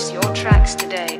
us your tracks today.